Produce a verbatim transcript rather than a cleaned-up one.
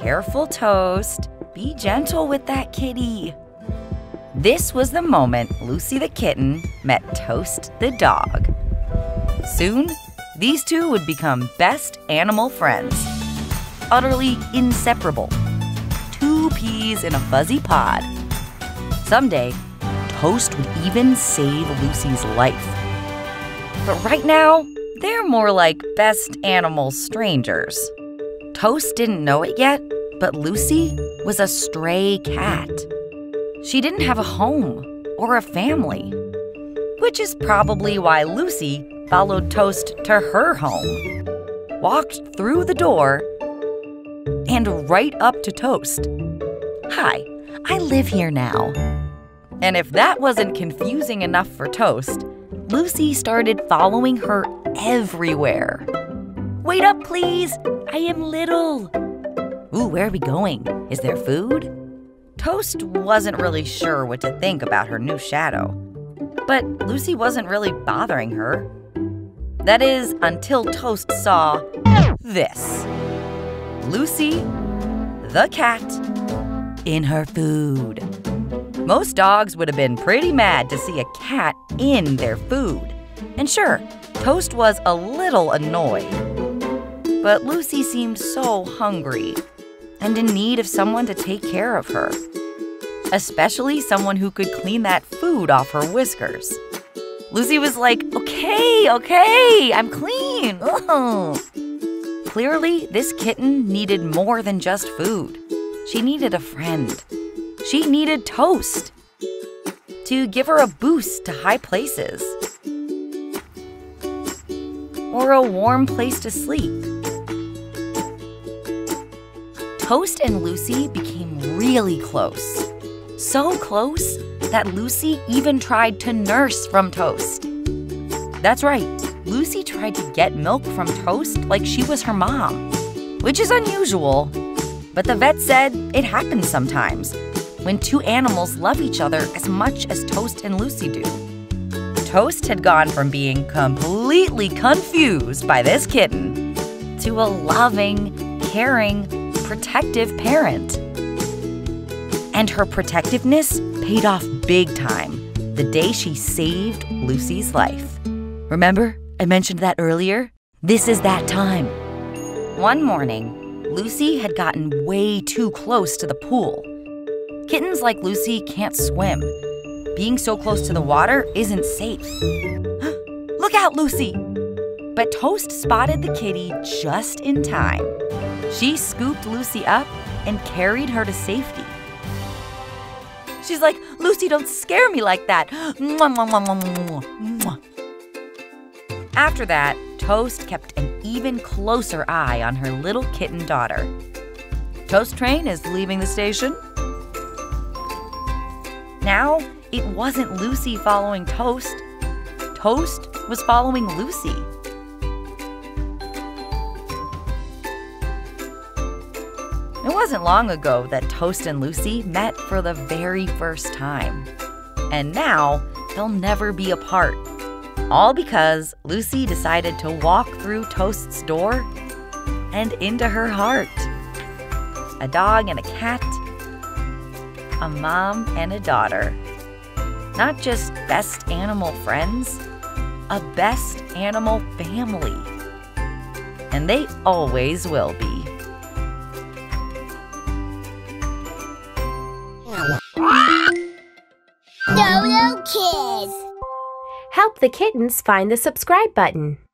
Careful, Toast. Be gentle with that kitty. This was the moment Lucy the kitten met Toast the dog. Soon, these two would become best animal friends, utterly inseparable, two peas in a fuzzy pod. Someday, Toast would even save Lucy's life. But right now, they're more like best animal strangers. Toast didn't know it yet, but Lucy was a stray cat. She didn't have a home or a family, which is probably why Lucy followed Toast to her home, walked through the door, and right up to Toast. Hi, I live here now. And if that wasn't confusing enough for Toast, Lucy started following her everywhere. Wait up, please. I am little. Ooh, where are we going? Is there food? Toast wasn't really sure what to think about her new shadow, but Lucy wasn't really bothering her. That is, until Toast saw this. Lucy, the cat, in her food. Most dogs would have been pretty mad to see a cat in their food. And sure, Toast was a little annoyed, but Lucy seemed so hungry and in need of someone to take care of her, especially someone who could clean that food off her whiskers. Lucy was like, okay, okay, I'm clean. Ooh. Clearly, this kitten needed more than just food. She needed a friend. She needed Toast to give her a boost to high places or a warm place to sleep. Toast and Lucy became really close. So close that Lucy even tried to nurse from Toast. That's right, Lucy tried to get milk from Toast like she was her mom, which is unusual. But the vet said it happens sometimes when two animals love each other as much as Toast and Lucy do. Toast had gone from being completely confused by this kitten to a loving, caring, protective parent. And her protectiveness paid off big time the day she saved Lucy's life. Remember, I mentioned that earlier? This is that time. One morning, Lucy had gotten way too close to the pool. Kittens like Lucy can't swim. Being so close to the water isn't safe. Look out, Lucy! But Toast spotted the kitty just in time. She scooped Lucy up and carried her to safety. She's like, Lucy, don't scare me like that. Mwah, mwah, mwah, mwah, mwah. After that, Toast kept an even closer eye on her little kitten daughter. Toast train is leaving the station. Now, it wasn't Lucy following Toast. Toast was following Lucy. It wasn't long ago that Toast and Lucy met for the very first time. And now, they'll never be apart. All because Lucy decided to walk through Toast's door and into her heart. A dog and a cat, a mom and a daughter. Not just best animal friends, a best animal family. And they always will be. Help the kittens find the subscribe button.